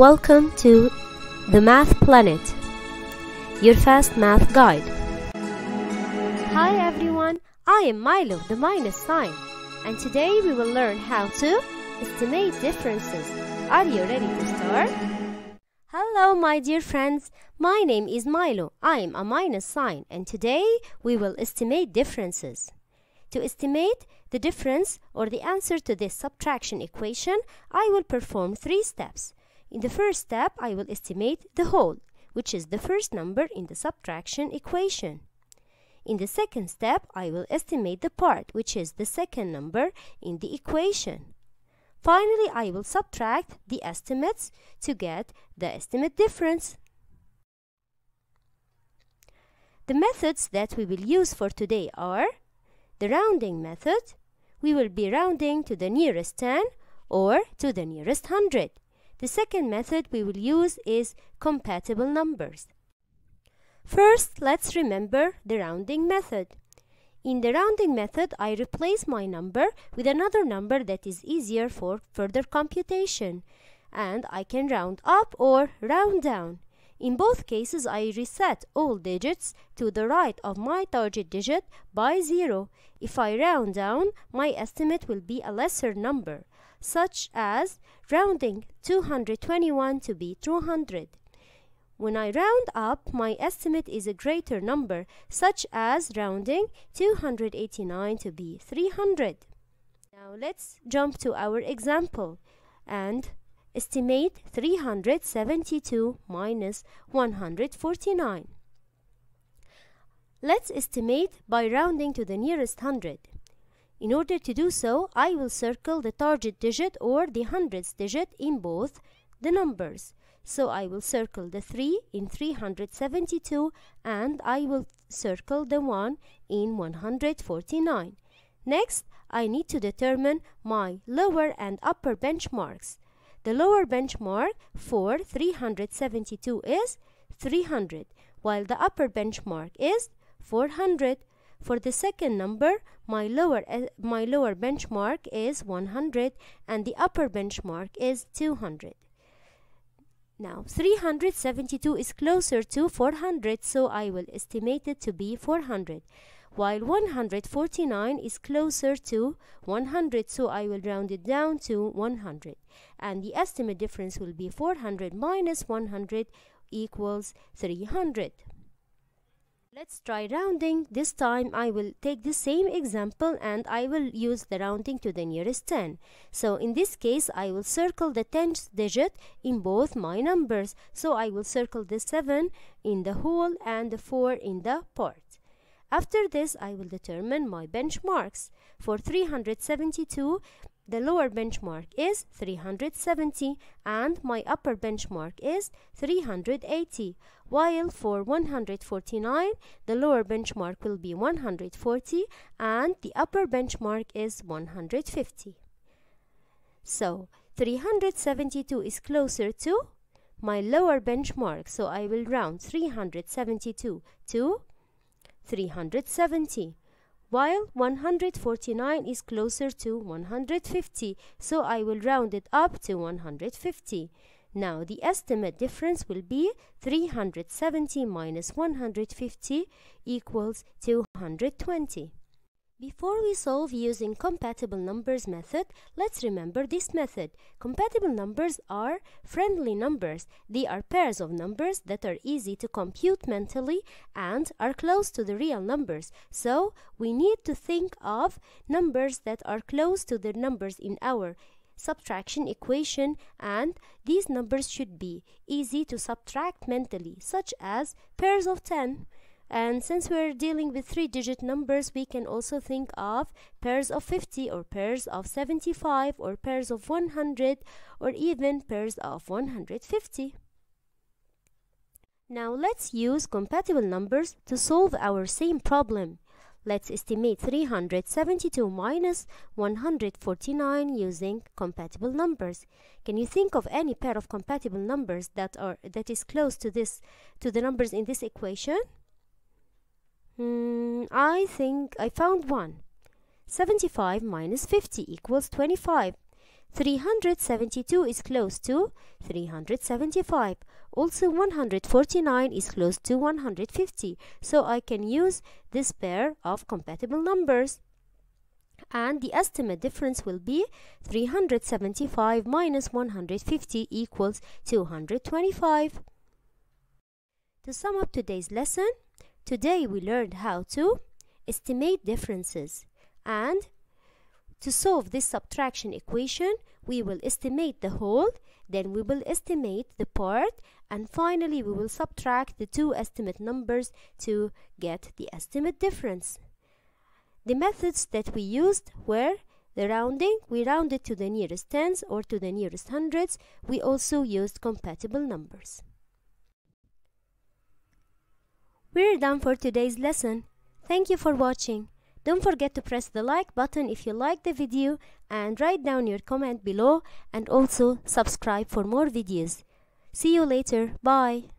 Welcome to The Math Planet, your fast math guide. Hi everyone, I am Milo, the minus sign, and today we will learn how to estimate differences. Are you ready to start? Hello my dear friends, my name is Milo, I am a minus sign, and today we will estimate differences. To estimate the difference or the answer to this subtraction equation, I will perform three steps. In the first step, I will estimate the whole, which is the first number in the subtraction equation. In the second step, I will estimate the part, which is the second number in the equation. Finally, I will subtract the estimates to get the estimate difference. The methods that we will use for today are the rounding method. We will be rounding to the nearest 10 or to the nearest 100. The second method we will use is compatible numbers. First, let's remember the rounding method. In the rounding method, I replace my number with another number that is easier for further computation, and I can round up or round down. In both cases, I reset all digits to the right of my target digit by 0. If I round down, my estimate will be a lesser number, such as rounding 221 to be 200. When I round up, my estimate is a greater number, such as rounding 289 to be 300. Now let's jump to our example and estimate 372 minus 149. Let's estimate by rounding to the nearest 100. In order to do so, I will circle the target digit or the hundredths digit in both the numbers. So I will circle the 3 in 372 and I will circle the 1 in 149. Next, I need to determine my lower and upper benchmarks. The lower benchmark for 372 is 300, while the upper benchmark is 400. For the second number, my lower benchmark is 100 and the upper benchmark is 200. Now, 372 is closer to 400, so I will estimate it to be 400, while 149 is closer to 100, so I will round it down to 100. And the estimate difference will be 400 minus 100 equals 300. Let's try rounding. This time I will take the same example and I will use the rounding to the nearest 10. So in this case, I will circle the tenth digit in both my numbers. So I will circle the 7 in the whole and the 4 in the part. After this, I will determine my benchmarks. For 372, the lower benchmark is 370 and my upper benchmark is 380, while for 149 the lower benchmark will be 140 and the upper benchmark is 150. So 372 is closer to my lower benchmark, so I will round 372 to 370. While 149 is closer to 150, so I will round it up to 150. Now the estimate difference will be 370 minus 150 equals 220. Before we solve using compatible numbers method, let's remember this method. Compatible numbers are friendly numbers. They are pairs of numbers that are easy to compute mentally and are close to the real numbers. So we need to think of numbers that are close to the numbers in our subtraction equation, and these numbers should be easy to subtract mentally, such as pairs of 10. And since we're dealing with three-digit numbers, we can also think of pairs of 50 or pairs of 75 or pairs of 100 or even pairs of 150. Now let's use compatible numbers to solve our same problem. Let's estimate 372 minus 149 using compatible numbers. Can you think of any pair of compatible numbers that is close to the numbers in this equation? I think I found one. 75 minus 50 equals 25. 372 is close to 375. Also 149 is close to 150. So I can use this pair of compatible numbers. And the estimate difference will be 375 minus 150 equals 225. To sum up today's lesson, today we learned how to estimate differences, and to solve this subtraction equation we will estimate the whole, then we will estimate the part, and finally we will subtract the two estimate numbers to get the estimate difference. The methods that we used were the rounding, we rounded to the nearest tens or to the nearest hundreds. We also used compatible numbers. We're done for today's lesson. Thank you for watching. Don't forget to press the like button if you liked the video, and write down your comment below, and also subscribe for more videos. See you later. Bye.